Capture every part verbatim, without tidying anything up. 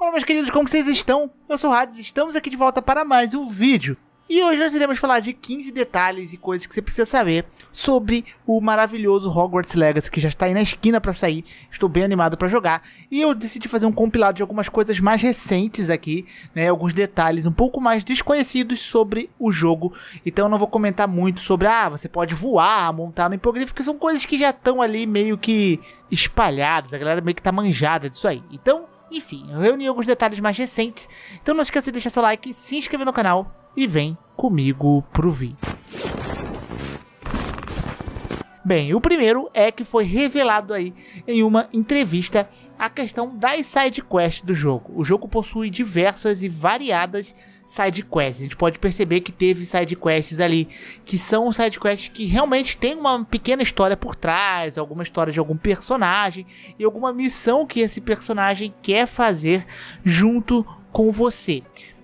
Olá meus queridos, como vocês estão? Eu sou o Hades, estamos aqui de volta para mais um vídeo. E hoje nós iremos falar de quinze detalhes e coisas que você precisa saber sobre o maravilhoso Hogwarts Legacy, que já está aí na esquina para sair. Estou bem animado para jogar. E eu decidi fazer um compilado de algumas coisas mais recentes aqui, né? Alguns detalhes um pouco mais desconhecidos sobre o jogo. Então eu não vou comentar muito sobre, ah, você pode voar, montar no hipogrifo, porque são coisas que já estão ali meio que espalhadas. A galera meio que tá manjada disso aí. Então, enfim, eu reuni alguns detalhes mais recentes. Então não esqueça de deixar seu like, se inscrever no canal. E vem comigo pro vídeo. Bem, o primeiro é que foi revelado aí em uma entrevista a questão das sidequests do jogo. O jogo possui diversas e variadas sidequests. A gente pode perceber que teve sidequests ali que são sidequests que realmente tem uma pequena história por trás, alguma história de algum personagem e alguma missão que esse personagem quer fazer junto com você.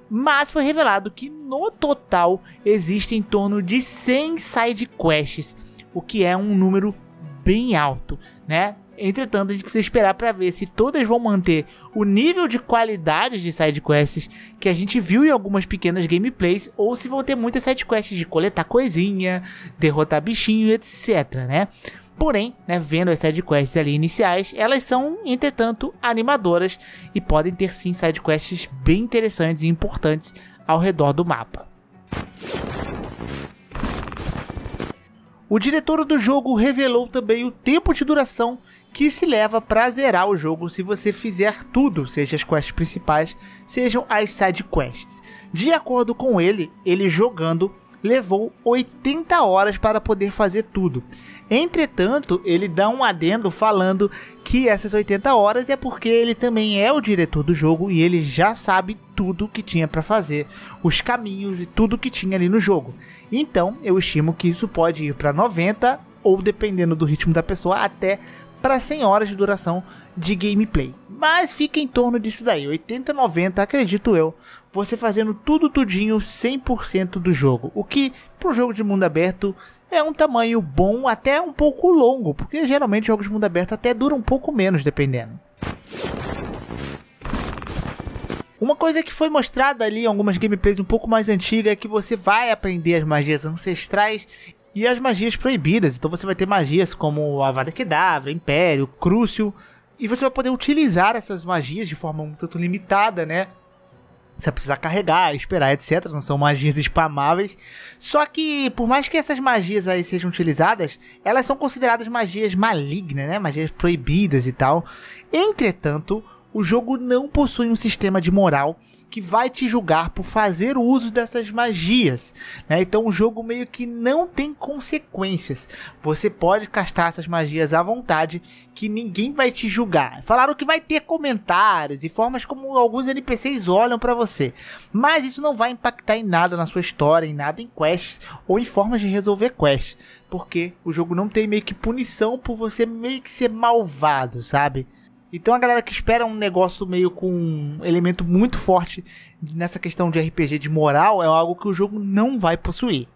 Mas foi revelado que no total existem em torno de cem sidequests, o que é um número bem alto, né? Entretanto, a gente precisa esperar para ver se todas vão manter o nível de qualidade de sidequests que a gente viu em algumas pequenas gameplays, ou se vão ter muitas sidequests de coletar coisinha, derrotar bichinho, etcétera, né? Porém, né, vendo as sidequests ali iniciais, elas são, entretanto, animadoras e podem ter sim sidequests bem interessantes e importantes ao redor do mapa. O diretor do jogo revelou também o tempo de duração que se leva para zerar o jogo se você fizer tudo, seja as quests principais, sejam as sidequests. De acordo com ele, ele jogando levou oitenta horas para poder fazer tudo. Entretanto, ele dá um adendo falando que essas oitenta horas é porque ele também é o diretor do jogo e ele já sabe tudo que tinha para fazer, os caminhos e tudo que tinha ali no jogo. Então, eu estimo que isso pode ir para noventa ou, dependendo do ritmo da pessoa, até para cem horas de duração de gameplay. Mas fica em torno disso daí, oitenta, noventa, acredito eu, você fazendo tudo tudinho, cem por cento do jogo. O que, para um jogo de mundo aberto, é um tamanho bom, até um pouco longo, porque geralmente jogos de mundo aberto até duram um pouco menos, dependendo. Uma coisa que foi mostrada ali em algumas gameplays um pouco mais antigas é que você vai aprender as magias ancestrais e as magias proibidas. Então você vai ter magias como Avada Kedavra, Império, Crúcio. E você vai poder utilizar essas magias de forma um tanto limitada, né? Você vai precisar carregar, esperar, etcétera. Não são magias spamáveis. Só que, por mais que essas magias aí sejam utilizadas, elas são consideradas magias malignas, né? Magias proibidas e tal. Entretanto, o jogo não possui um sistema de moral que vai te julgar por fazer o uso dessas magias, né? Então o jogo meio que não tem consequências. Você pode castar essas magias à vontade, que ninguém vai te julgar. Falaram que vai ter comentários e formas como alguns N P Cs olham para você, mas isso não vai impactar em nada na sua história, em nada em quests ou em formas de resolver quests, porque o jogo não tem meio que punição por você meio que ser malvado, sabe? Então a galera que espera um negócio meio com um elemento muito forte nessa questão de R P G de moral é algo que o jogo não vai possuir.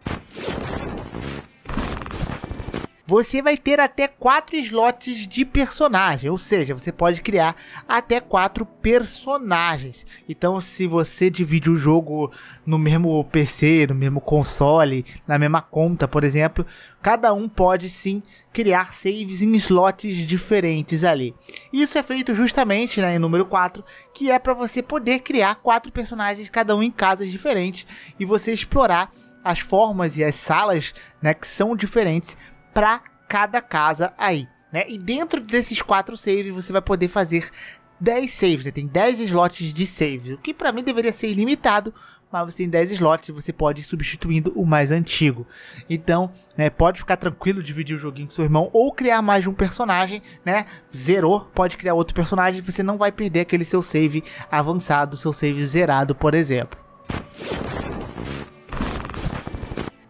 Você vai ter até quatro slots de personagem, ou seja, você pode criar até quatro personagens. Então se você divide o jogo no mesmo P C, no mesmo console, na mesma conta, por exemplo, cada um pode sim criar saves em slots diferentes ali. Isso é feito justamente, né, em número quatro, que é para você poder criar quatro personagens, cada um em casas diferentes, e você explorar as formas e as salas, né, que são diferentes para cada casa aí, né? E dentro desses quatro saves você vai poder fazer dez saves, né? Tem dez slots de saves, o que para mim deveria ser ilimitado, mas você tem dez slots e você pode ir substituindo o mais antigo. Então, né, pode ficar tranquilo, dividir o joguinho com seu irmão ou criar mais de um personagem, né? Zerou, pode criar outro personagem, você não vai perder aquele seu save avançado, seu save zerado, por exemplo.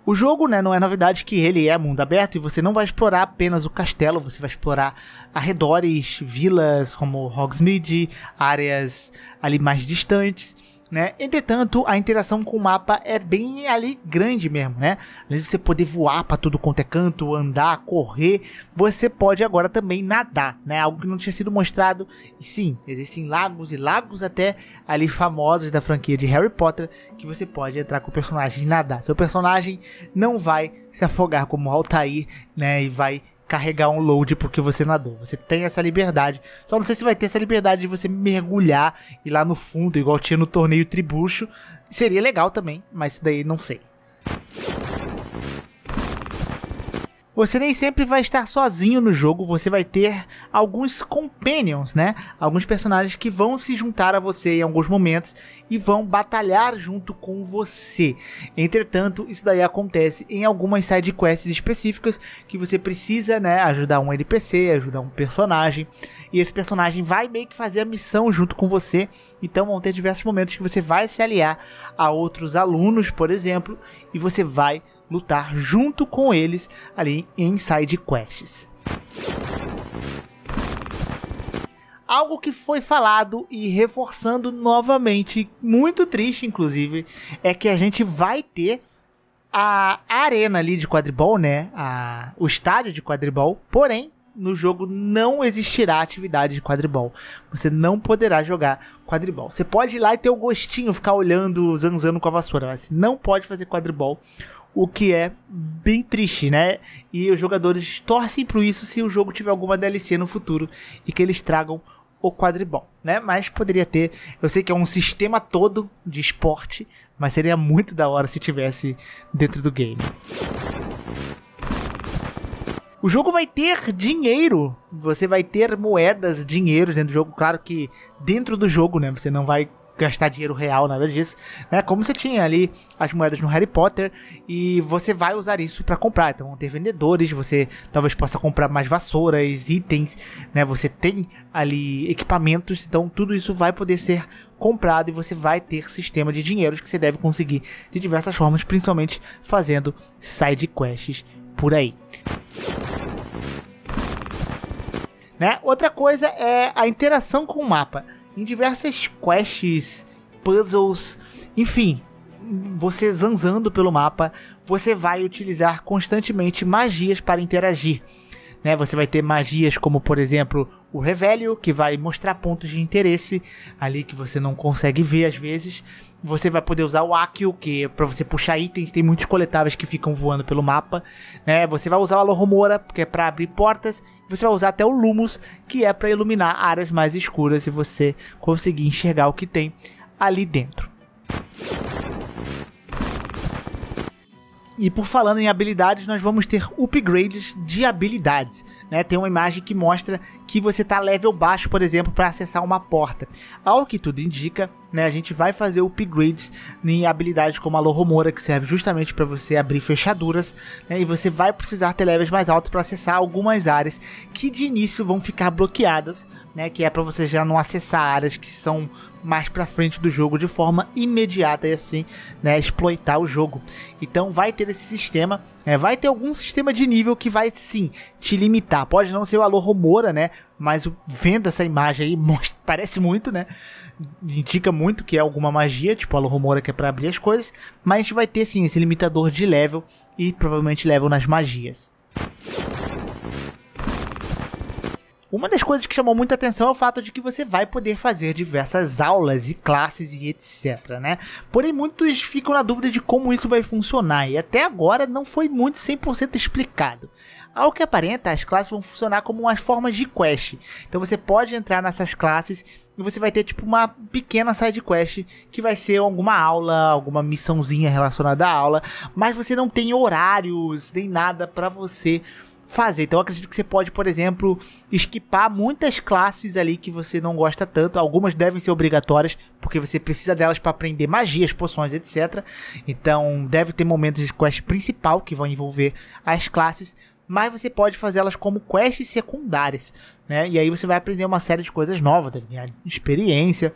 O jogo, né, não é novidade que ele é mundo aberto e você não vai explorar apenas o castelo, você vai explorar arredores, vilas como Hogsmeade, áreas ali mais distantes, né? Entretanto, a interação com o mapa é bem ali grande mesmo, né? Além de você poder voar para tudo quanto é canto, andar, correr, você pode agora também nadar, né? Algo que não tinha sido mostrado. E sim, existem lagos e lagos até ali famosos da franquia de Harry Potter que você pode entrar com o personagem e nadar. Seu personagem não vai se afogar como o Altair, né? E vai carregar um load porque você nadou. Você tem essa liberdade. Só não sei se vai ter essa liberdade de você mergulhar e ir lá no fundo, igual tinha no torneio Tribucho. Seria legal também, mas isso daí não sei. Você nem sempre vai estar sozinho no jogo, você vai ter alguns companions, né? Alguns personagens que vão se juntar a você em alguns momentos e vão batalhar junto com você. Entretanto, isso daí acontece em algumas sidequests específicas que você precisa, né, ajudar um N P C, ajudar um personagem. E esse personagem vai meio que fazer a missão junto com você. Então vão ter diversos momentos que você vai se aliar a outros alunos, por exemplo, e você vai lutar junto com eles ali em side quests. Algo que foi falado e reforçando novamente, muito triste inclusive, é que a gente vai ter a arena ali de quadribol, né? A, o estádio de quadribol, porém no jogo não existirá atividade de quadribol. Você não poderá jogar quadribol. Você pode ir lá e ter o gostinho, ficar olhando, zanzando com a vassoura, mas você não pode fazer quadribol. O que é bem triste, né? E os jogadores torcem por isso se o jogo tiver alguma D L C no futuro e que eles tragam o quadribol, né? Mas poderia ter. Eu sei que é um sistema todo de esporte, mas seria muito da hora se tivesse dentro do game. O jogo vai ter dinheiro, você vai ter moedas, dinheiros dentro do jogo. Claro que dentro do jogo, né? Você não vai gastar dinheiro real, nada disso, né? Como você tinha ali as moedas no Harry Potter, e você vai usar isso para comprar. Então vão ter vendedores, você talvez possa comprar mais vassouras, itens, né? Você tem ali equipamentos, então tudo isso vai poder ser comprado e você vai ter sistema de dinheiros que você deve conseguir de diversas formas, principalmente fazendo side quests por aí. Né? Outra coisa é a interação com o mapa. Em diversas quests, puzzles, enfim, você zanzando pelo mapa, você vai utilizar constantemente magias para interagir, né? Você vai ter magias como, por exemplo, o revelio, que vai mostrar pontos de interesse ali que você não consegue ver às vezes. Você vai poder usar o accio, que é para você puxar itens, tem muitos coletáveis que ficam voando pelo mapa, né? Você vai usar o alohomora, que é para abrir portas. Você vai usar até o lumos, que é para iluminar áreas mais escuras e você conseguir enxergar o que tem ali dentro. E por falando em habilidades, nós vamos ter upgrades de habilidades, né? Tem uma imagem que mostra que você tá level baixo, por exemplo, para acessar uma porta. Ao que tudo indica, né, a gente vai fazer upgrades em habilidades como a alohomora, que serve justamente para você abrir fechaduras, né? E você vai precisar ter levels mais altos para acessar algumas áreas que de início vão ficar bloqueadas, né? Que é para você já não acessar áreas que são mais pra frente do jogo de forma imediata e assim, né, exploitar o jogo. Então vai ter esse sistema, né, vai ter algum sistema de nível que vai sim te limitar. Pode não ser o alohomora, né, mas vendo essa imagem aí, mostra, parece muito, né, indica muito que é alguma magia, tipo alohomora, que é pra abrir as coisas, mas a gente vai ter sim esse limitador de level e provavelmente level nas magias. Uma das coisas que chamou muita atenção é o fato de que você vai poder fazer diversas aulas e classes e etcétera, né? Porém, muitos ficam na dúvida de como isso vai funcionar e até agora não foi muito cem por cento explicado. Ao que aparenta, as classes vão funcionar como umas formas de quest. Então você pode entrar nessas classes e você vai ter tipo uma pequena side quest que vai ser alguma aula, alguma missãozinha relacionada à aula, mas você não tem horários nem nada para você fazer. Então eu acredito que você pode, por exemplo, esquipar muitas classes ali que você não gosta tanto. Algumas devem ser obrigatórias, porque você precisa delas para aprender magias, poções, etcétera. Então deve ter momentos de quest principal que vão envolver as classes, mas você pode fazê-las como quests secundárias, né? E aí você vai aprender uma série de coisas novas, deve ganhar experiência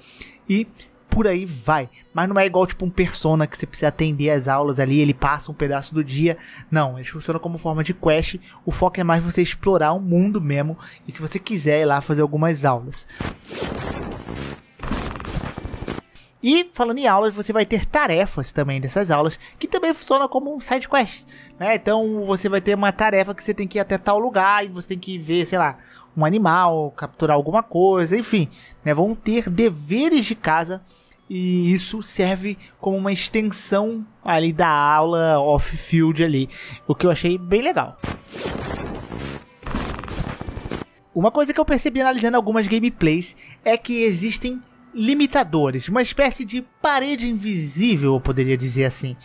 e por aí vai. Mas não é igual tipo um persona que você precisa atender as aulas ali, ele passa um pedaço do dia. Não, eles funcionam como forma de quest. O foco é mais você explorar o mundo mesmo e se você quiser ir lá fazer algumas aulas. E falando em aulas, você vai ter tarefas também dessas aulas, que também funcionam como um side quest, né? Então você vai ter uma tarefa que você tem que ir até tal lugar e você tem que ver, sei lá, um animal, capturar alguma coisa, enfim, né? Vão ter deveres de casa e isso serve como uma extensão ali da aula off-field ali, o que eu achei bem legal. Uma coisa que eu percebi analisando algumas gameplays é que existem limitadores, uma espécie de parede invisível, eu poderia dizer assim.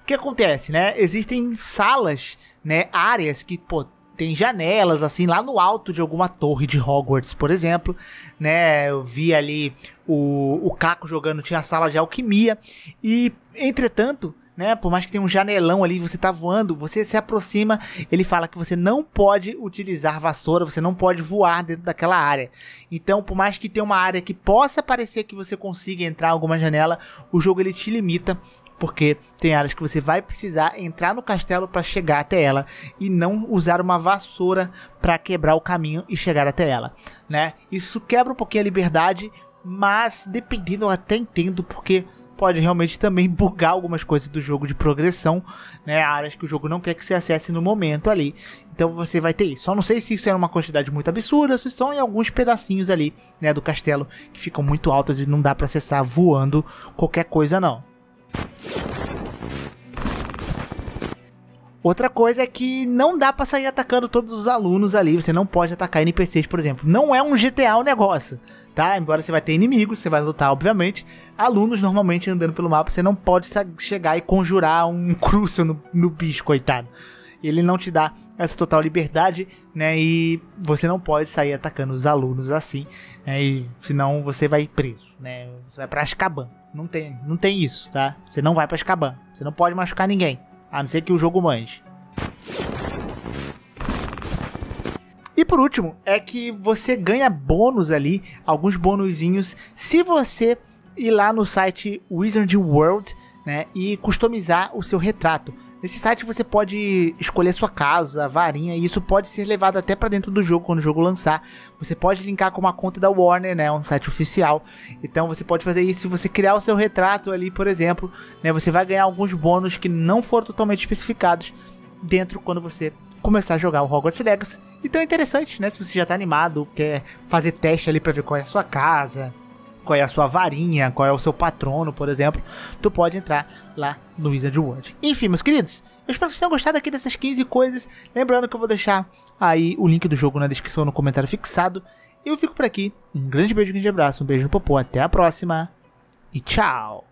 O que acontece, né? Existem salas, né, áreas que, pô, tem janelas, assim, lá no alto de alguma torre de Hogwarts, por exemplo, né? Eu vi ali o, o Caco jogando, tinha a sala de alquimia e, entretanto, né, por mais que tenha um janelão ali, você tá voando, você se aproxima, ele fala que você não pode utilizar vassoura, você não pode voar dentro daquela área. Então, por mais que tenha uma área que possa parecer que você consiga entrar em alguma janela, o jogo ele te limita, porque tem áreas que você vai precisar entrar no castelo para chegar até ela e não usar uma vassoura para quebrar o caminho e chegar até ela, né? Isso quebra um pouquinho a liberdade, mas dependendo eu até entendo, porque pode realmente também bugar algumas coisas do jogo de progressão, né? Áreas que o jogo não quer que você acesse no momento ali. Então você vai ter isso. Só não sei se isso é uma quantidade muito absurda, se são em alguns pedacinhos ali, né, do castelo que ficam muito altas e não dá para acessar voando qualquer coisa não. Outra coisa é que não dá pra sair atacando todos os alunos ali, você não pode atacar N P Cs, por exemplo. Não é um G T A o negócio, tá? Embora você vai ter inimigos, você vai lutar, obviamente. Alunos, normalmente, andando pelo mapa, você não pode chegar e conjurar um Crúcio no, no bicho, coitado. Ele não te dá essa total liberdade, né? E você não pode sair atacando os alunos assim, né? E senão você vai preso, né? Você vai pra Azkaban. Não tem, não tem isso, tá? Você não vai pra Azkaban. Você não pode machucar ninguém. A não ser que o jogo mande. E por último, é que você ganha bônus ali, alguns bônusinhos, se você ir lá no site Wizard World, né, e customizar o seu retrato. Nesse site você pode escolher sua casa, varinha, e isso pode ser levado até para dentro do jogo, quando o jogo lançar. Você pode linkar com uma conta da Warner, né, um site oficial. Então você pode fazer isso, se você criar o seu retrato ali, por exemplo, né, você vai ganhar alguns bônus que não foram totalmente especificados dentro quando você começar a jogar o Hogwarts Legacy. Então é interessante, né, se você já tá animado, quer fazer teste ali para ver qual é a sua casa, qual é a sua varinha, qual é o seu patrono, por exemplo, tu pode entrar lá no Wizard World. Enfim, meus queridos, eu espero que vocês tenham gostado aqui dessas quinze coisas, lembrando que eu vou deixar aí o link do jogo na descrição, no comentário fixado. Eu fico por aqui, um grande beijo, um grande abraço, um beijo no popô, até a próxima e tchau!